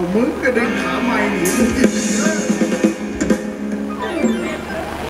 kau mengkerdeng ramai ni.